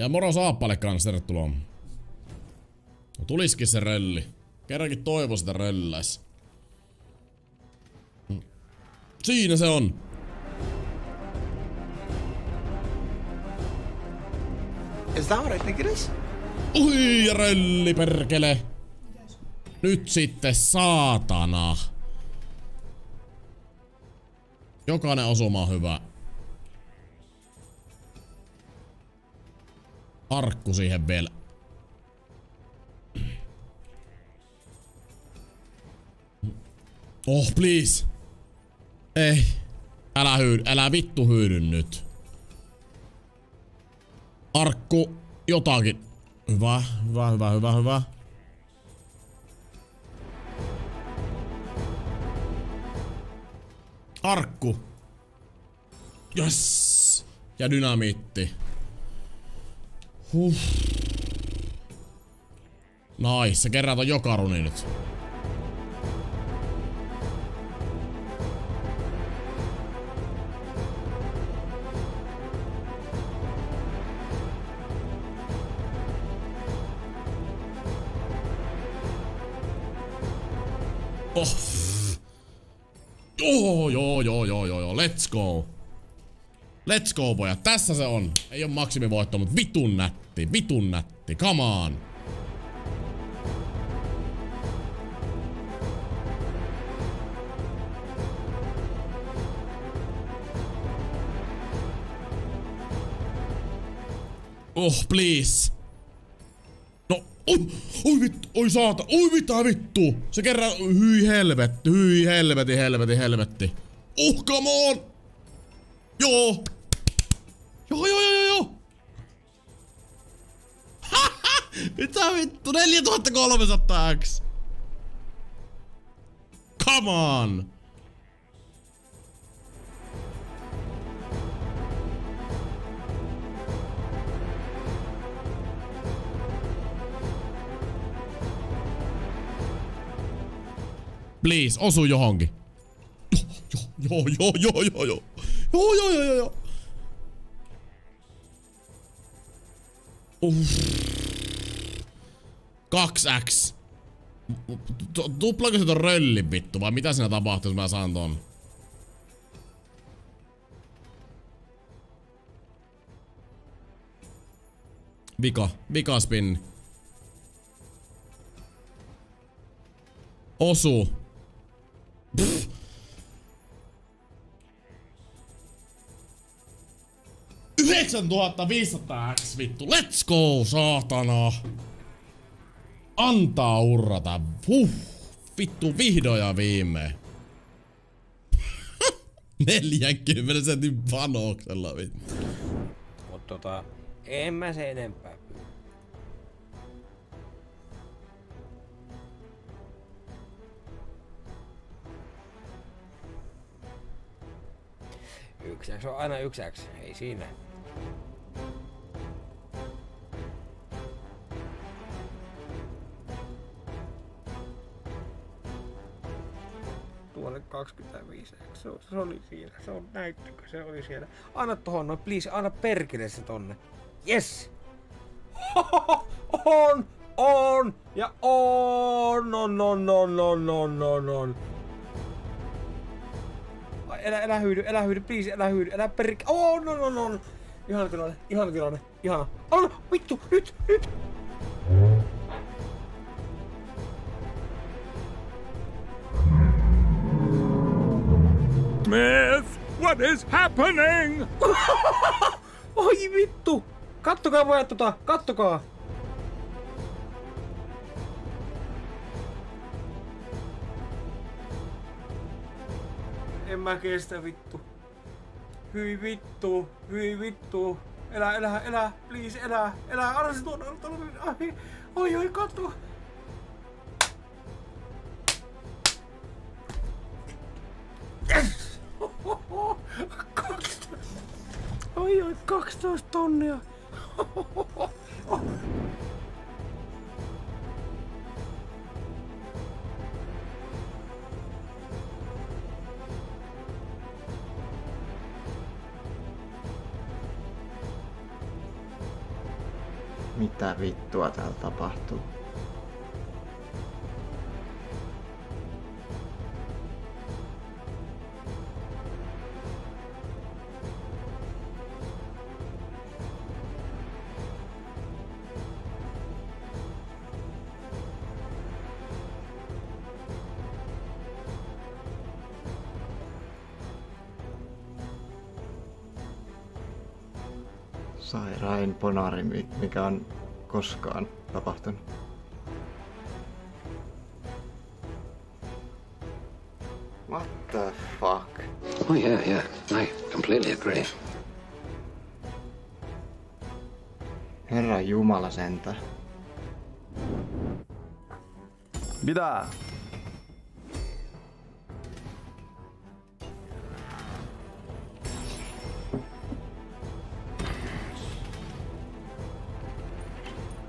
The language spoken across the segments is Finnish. Ja moro Saappalle kans, tervetuloa. No tuliskin se rölli. Kerrankin toivo sitä rölläis. Siinä se on. Is that what I think it is? Ui, rölli perkele. Nyt sitten saatana. Jokainen osuma on hyvä. Arkku siihen vielä. Oh, please. Ei. Älä hyydy, älä vittu hyydy nyt. Arkku, jotakin. Hyvä, hyvä, hyvä, hyvä, hyvä. Arkku. Yes. Ja dynamiitti. Huh. Nais, se kerätään joka runi nyt. Oh. Oh, joo, let's go. Let's go, pojat. Tässä se on. Ei oo maksimivoitto, mut vitun nätti. Vitun nätti. Come on. Oh, please. No, oi saata. Oi mitä vittu. Se kerran, hyi helvetti. Oh, come on. Joo. Joo. Mitä vittu? 4300x. Come on. Please, osu johonkin. Joo. Uff. 2x. Tuplaako se ton röllin vittu vai mitä siinä tapahtuu jos mä saan ton? Vikaspinni. Osu. Pff. $9500x vittu, let's go saatana! Antaa urrata, vittu vihdoin ja viimein. 40 sentin panoksella vittu. Mut en mä se enempää. Ykseks on aina ykseks, ei siinä. Tuolle 25, se oli siinä, se on näyttökö, se oli siellä. Anna tohon noin, please, anna perkele se tonne. Yes! On! Ja on! Älä hyydy, please, älä perkele, on! Ihana tilanne, ihana. Anna, vittu, nyt! Smith, what is happening? Oi vittu! Kattokaa pojat tota, kattokaa! En mä kestä vittu. Hyi vittu. Elä, please, elä, anna se tuon, oi, katso. Yes! Oi, 12 tonnia. Mitä vittua täällä tapahtuu? Sairain ponari, mikä on koskaan tapahtunut. What the fuck? Oh yeah, I completely agree. Herra Jumala sentä. Mitä?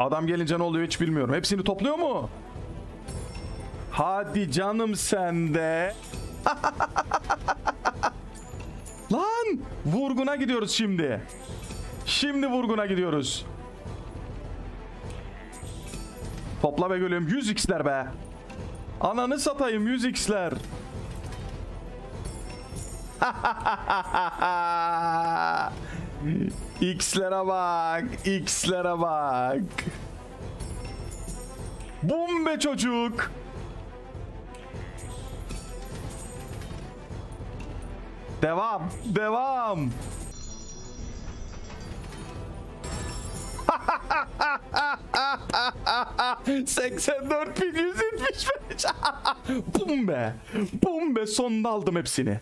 Adam gelince ne oluyor hiç bilmiyorum. Hepsini topluyor mu? Hadi canım sende. Lan! Vurguna gidiyoruz şimdi. Şimdi vurguna gidiyoruz. Topla be gülüm. 100x'ler be. Ananı satayım 100x'ler. X'lere bak, X'lere bak. Bum be çocuk. Devam. Ha 84.175. Bum be. Bum be, sonunda aldım hepsini.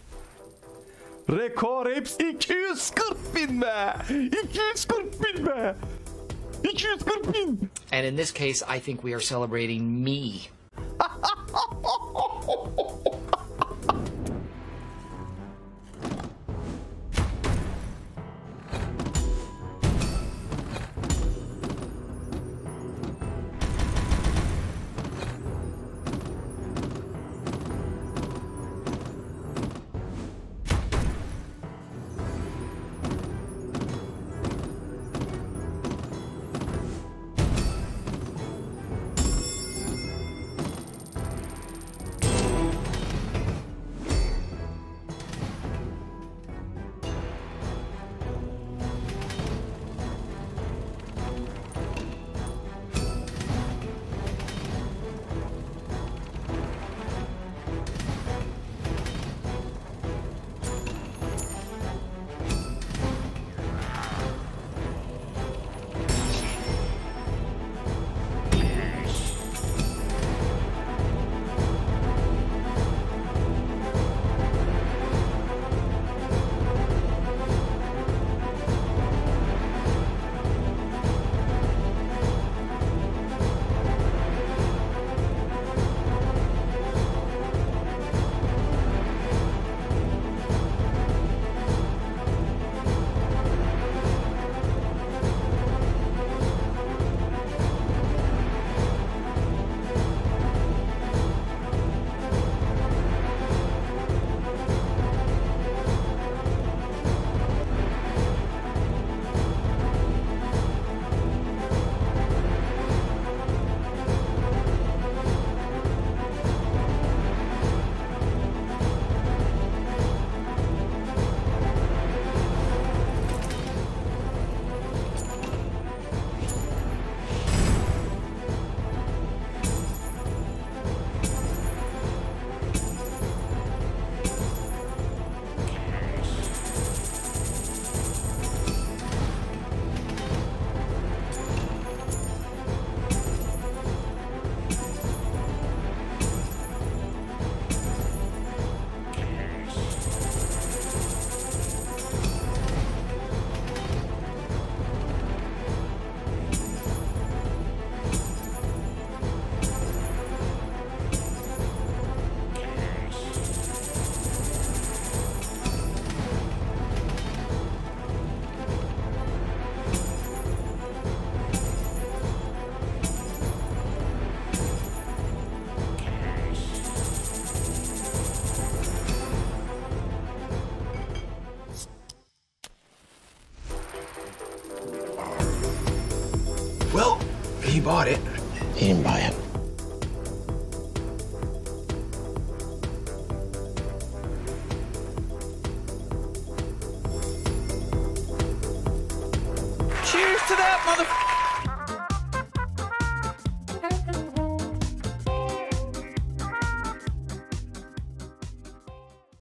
Rekor hepsi 240.000 be! 240.000 be! 240.000! And in this case, I think we are celebrating me. he bought it. He didn't buy it. Cheers to that, motherfucker!